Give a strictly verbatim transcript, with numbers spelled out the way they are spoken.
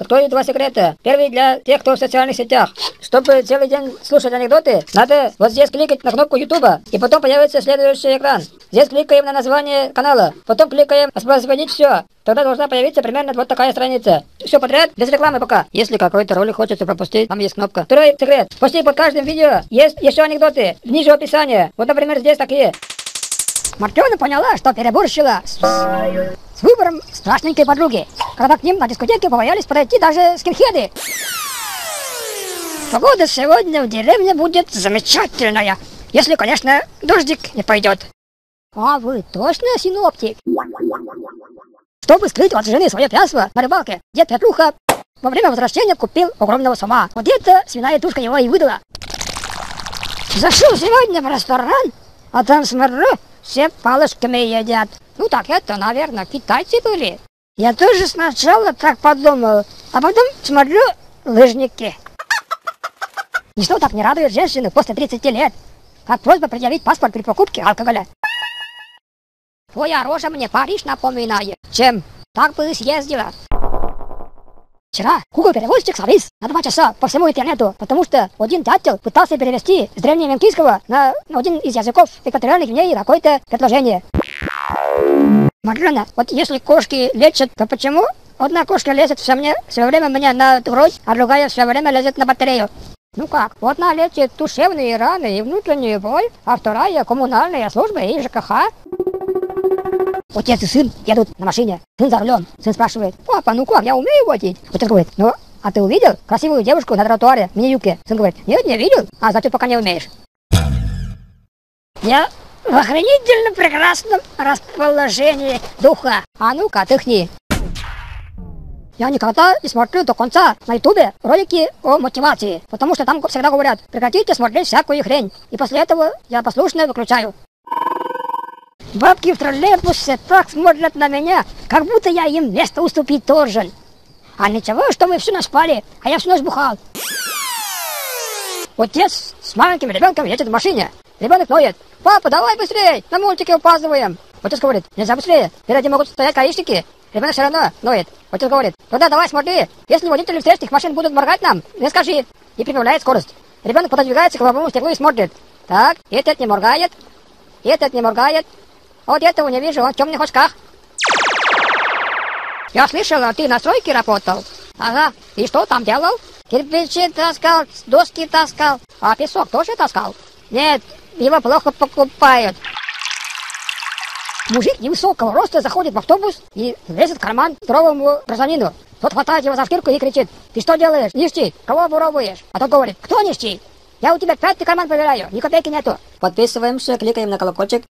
Открою два секрета. Первый для тех, кто в социальных сетях. Чтобы целый день слушать анекдоты, надо вот здесь кликать на кнопку Ютуба, и потом появится следующий экран. Здесь кликаем на название канала, потом кликаем «Воспроизводить все». Тогда должна появиться примерно вот такая страница. Все подряд, без рекламы пока. Если какой-то ролик хочется пропустить, там есть кнопка. Второй секрет. Почти под каждым видео есть еще анекдоты ниже описания. Вот, например, здесь такие. Матрёна поняла, что переборщила с, с выбором страшненькой подруги, когда к ним на дискотеке побоялись подойти даже скинхеды. Погода сегодня в деревне будет замечательная, если, конечно, дождик не пойдет. А вы точно синоптик? Чтобы скрыть от жены свое пьянство на рыбалке, дед Петруха во время возвращения купил огромного сома. Вот это свиная тушка его и выдала. Зашел сегодня в ресторан, а там смотрю, все палочками едят. Ну так это, наверное, китайцы были. Я тоже сначала так подумал, а потом смотрю, лыжники. Ничто так не радует женщину после тридцати лет, как просьба предъявить паспорт при покупке алкоголя. Твоя рожа мне Париж напоминает. Чем? Так бы и съездила. Вчера Google-переводчик завис на два часа по всему интернету, потому что один дятел пытался перевести с древневенкийского на один из языков экваториальных Гвинеи какое-то предложение. Матрёна, вот если кошки лечат, то почему одна кошка лезет все, мне, все время мне на грудь, а другая все время лезет на батарею? Ну как, одна лечит душевные раны и внутреннюю боль, а вторая коммунальные службы и ЖКХ. Отец и сын едут на машине, сын за рулем. Сын спрашивает: папа, ну как, я умею водить? Отец говорит: ну, а ты увидел красивую девушку на тротуаре в мини-юбке? Сын говорит: нет, не видел, а значит пока не умеешь. Я в охренительно прекрасном расположении духа. А ну-ка, отдохни. Я никогда не смотрю до конца на ютубе ролики о мотивации, потому что там всегда говорят: прекратите смотреть всякую хрень. И после этого я послушно выключаю. Бабки в троллейбусе так смотрят на меня, как будто я им место уступить должен. А ничего, что мы всю ночь спали, а я всю ночь бухал. Отец с маленьким ребенком едет в машине. Ребенок ноет: папа, давай быстрее, на мультике опаздываем. Отец говорит: нельзя быстрее, впереди могут стоять гаишники. Ребенок все равно ноет. Отец говорит: тогда давай смотри, если водители встречных машин будут моргать нам, не скажи. И прибавляет скорость. Ребенок пододвигается к лобовому стеклу и смотрит. Так, этот не моргает, этот не моргает. Вот этого не вижу, он в темных очках. Я слышала, ты на стройке работал? Ага, и что там делал? Кирпичи таскал, доски таскал. А песок тоже таскал? Нет, его плохо покупают. Мужик невысокого роста заходит в автобус и лезет в карман здоровому гражданину. Тот хватает его за шкирку и кричит: ты что делаешь, нищий? Кого воровываешь? А тот говорит: кто нищий? Я у тебя пятый карман проверяю, ни копейки нету. Подписываемся, кликаем на колокольчик.